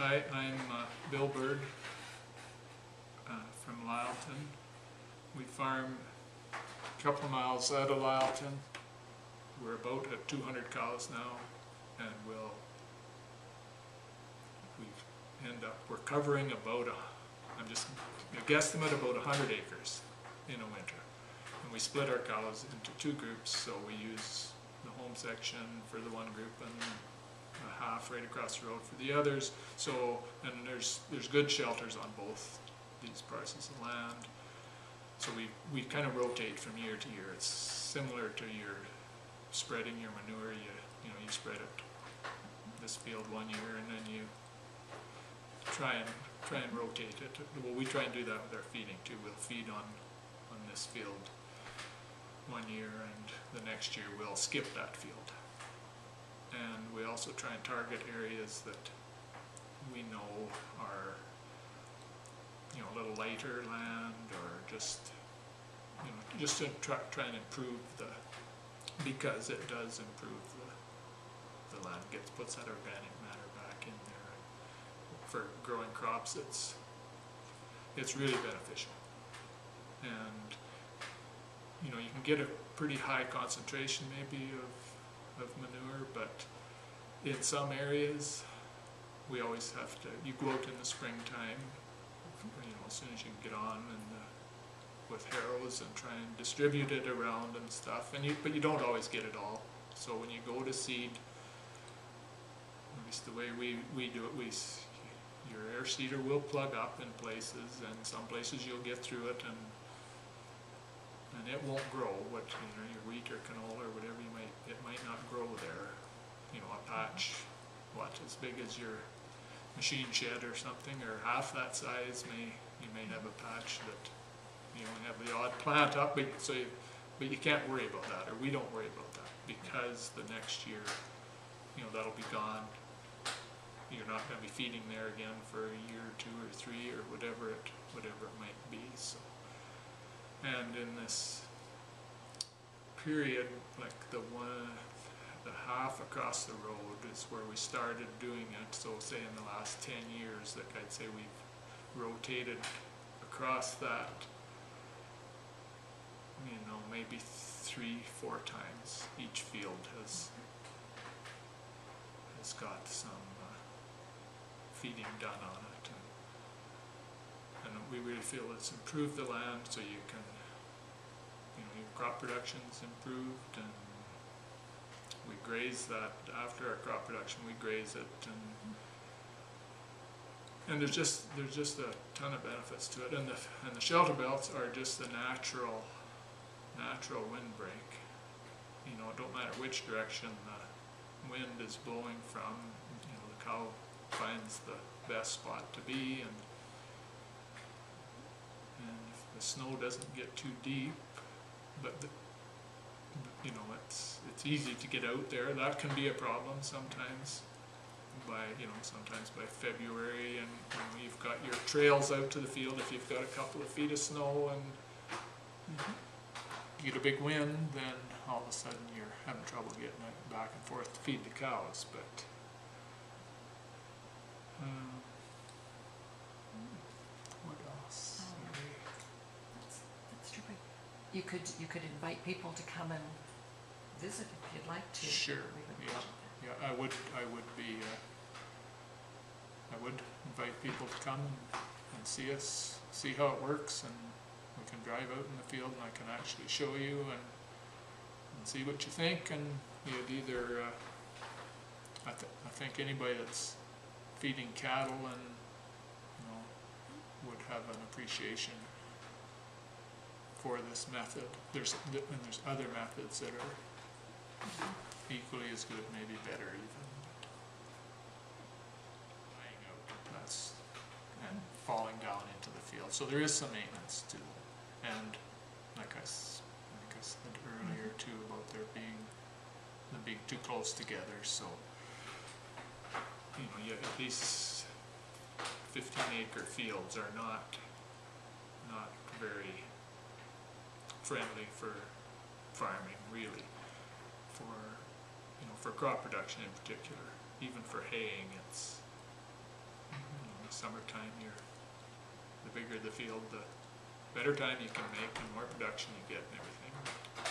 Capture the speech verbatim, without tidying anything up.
Hi, I'm uh, Bill Bird uh, from Lyleton. We farm a couple of miles out of Lyleton. We're about at two hundred cows now, and we'll we end up we're covering about a, I'm just a guesstimate about one hundred acres in a winter. And we split our cows into two groups, so we use the home section for the one group and a half right across the road for the others. So, and there's there's good shelters on both these parcels of land. So we, we kind of rotate from year to year. It's similar to your spreading your manure. You, you know, you spread it this field one year and then you try and try and rotate it. Well, we try and do that with our feeding too. We'll feed on on this field one year and the next year we'll skip that field. And we also try and target areas that we know are, you know, a little lighter land, or just, you know, just to try, try and improve the, because it does improve the, the land, gets, puts that organic matter back in there. For growing crops, it's, it's really beneficial. And, you know, you can get a pretty high concentration maybe of of manure, but in some areas we always have to, you go out in the springtime, you know, as soon as you can get on and uh, with harrows and try and distribute it around and stuff, and you, but you don't always get it all. So when you go to seed, at least the way we, we do it, we, your air seeder will plug up in places, and some places you'll get through it and and it won't grow, what, you know, your wheat or canola or whatever you might, it might not grow there. You know, a patch, what, as big as your machine shed or something, or half that size, may, you may have a patch that, you know, have the odd plant up, but, so you, but you can't worry about that, or we don't worry about that, because the next year, you know, that'll be gone. You're not going to be feeding there again for a year or two or three or whatever it, whatever it might be, so. And in this period, like the one, the half across the road is where we started doing it. So say in the last ten years, like I'd say we've rotated across that, you know, maybe three, four times. Each field has has got some uh, feeding done on it. And we really feel it's improved the land, so you can, you know, your crop production's improved, and we graze that, after our crop production we graze it, and and there's just there's just a ton of benefits to it. And the and the shelter belts are just the natural natural windbreak. You know, it don't matter which direction the wind is blowing from, you know, the cow finds the best spot to be, and the snow doesn't get too deep, but the, you know, it's it's easy to get out there. That can be a problem sometimes. By you know, sometimes by February, and you know, you've got your trails out to the field. If you've got a couple of feet of snow and you get a big wind, then all of a sudden you're having trouble getting it back and forth to feed the cows. But um, what else? You could you could invite people to come and visit if you'd like to. Sure. Yeah. Yeah. I would. I would be. Uh, I would invite people to come and see us, see how it works, and we can drive out in the field, and I can actually show you and, and see what you think. And you'd either. Uh, I, th I think anybody that's feeding cattle and you know would have an appreciation for this method. There's th and there's other methods that are equally as good, maybe better even. Lying out, that's and falling down into the field. So there is some maintenance to it. And like I, like I said earlier too about there being them being too close together. So you know, you, at least fifteen acre fields are not not very friendly for farming, really, for you know, for crop production in particular. Even for haying, it's the summertime, you're, the bigger the field, the better time you can make and more production you get and everything.